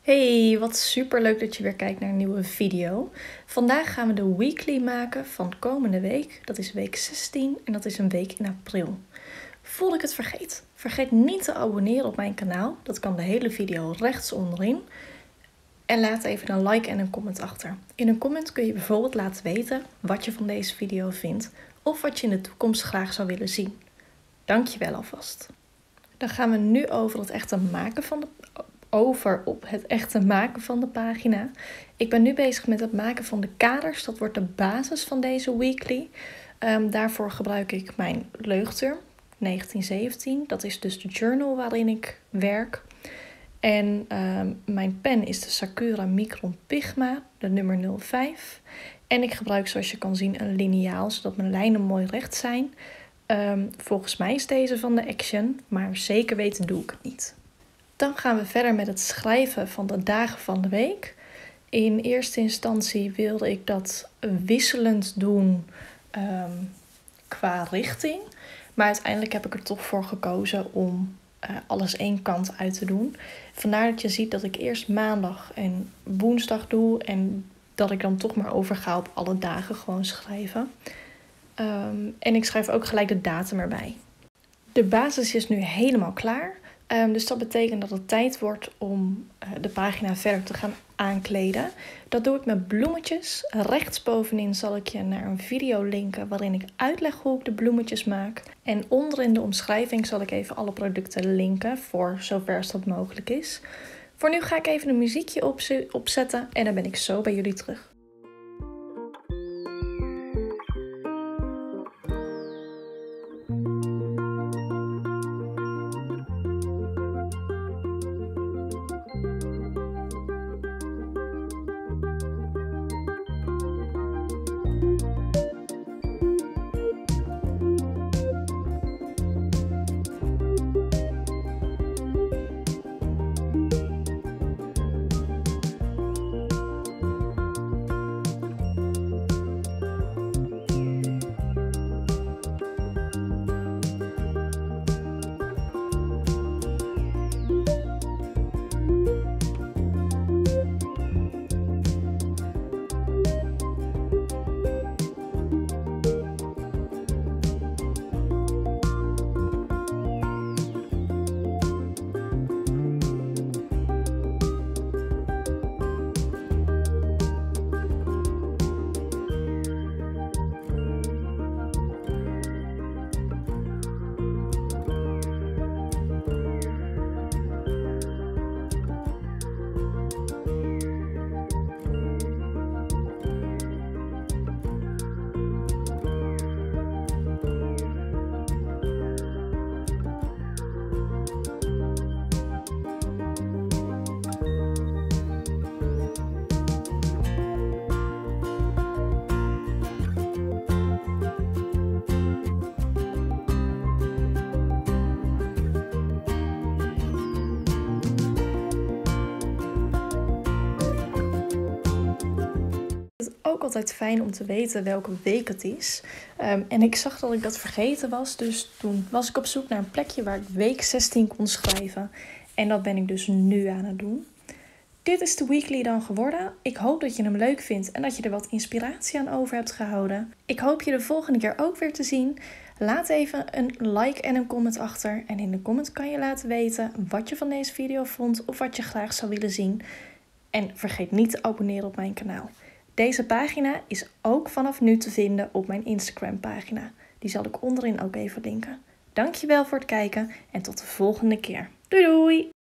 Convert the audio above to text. Hey, wat super leuk dat je weer kijkt naar een nieuwe video. Vandaag gaan we de weekly maken van komende week. Dat is week 16 en dat is een week in april. Voordat ik het vergeet, vergeet niet te abonneren op mijn kanaal. Dat kan de hele video rechts onderin. En laat even een like en een comment achter. In een comment kun je bijvoorbeeld laten weten wat je van deze video vindt of wat je in de toekomst graag zou willen zien. Dank je wel alvast. Dan gaan we nu over op het echte maken van de pagina. Ik ben nu bezig met het maken van de kaders. Dat wordt de basis van deze weekly. Daarvoor gebruik ik mijn Leuchtturm 1917. Dat is dus de journal waarin ik werk. En mijn pen is de Sakura Pigma Micron, de nummer 05. En ik gebruik, zoals je kan zien, een liniaal, zodat mijn lijnen mooi recht zijn. Volgens mij is deze van de Action, maar zeker weten doe ik het niet. Dan gaan we verder met het schrijven van de dagen van de week. In eerste instantie wilde ik dat wisselend doen qua richting. Maar uiteindelijk heb ik er toch voor gekozen om alles één kant uit te doen. Vandaar dat je ziet dat ik eerst maandag en woensdag doe. En dat ik dan toch maar overga op alle dagen gewoon schrijven. En ik schrijf ook gelijk de datum erbij. De basis is nu helemaal klaar. Dus dat betekent dat het tijd wordt om de pagina verder te gaan aankleden. Dat doe ik met bloemetjes. Rechtsbovenin zal ik je naar een video linken waarin ik uitleg hoe ik de bloemetjes maak. En onder in de omschrijving zal ik even alle producten linken voor zover als dat mogelijk is. Voor nu ga ik even een muziekje opzetten en dan ben ik zo bij jullie terug. Ook altijd fijn om te weten welke week het is. En ik zag dat ik dat vergeten was. Dus toen was ik op zoek naar een plekje waar ik week 16 kon schrijven. En dat ben ik dus nu aan het doen. Dit is de weekly dan geworden. Ik hoop dat je hem leuk vindt en dat je er wat inspiratie aan over hebt gehouden. Ik hoop je de volgende keer ook weer te zien. Laat even een like en een comment achter. En in de comment kan je laten weten wat je van deze video vond of wat je graag zou willen zien. En vergeet niet te abonneren op mijn kanaal. Deze pagina is ook vanaf nu te vinden op mijn Instagram pagina. Die zal ik onderin ook even linken. Dankjewel voor het kijken en tot de volgende keer. Doei doei!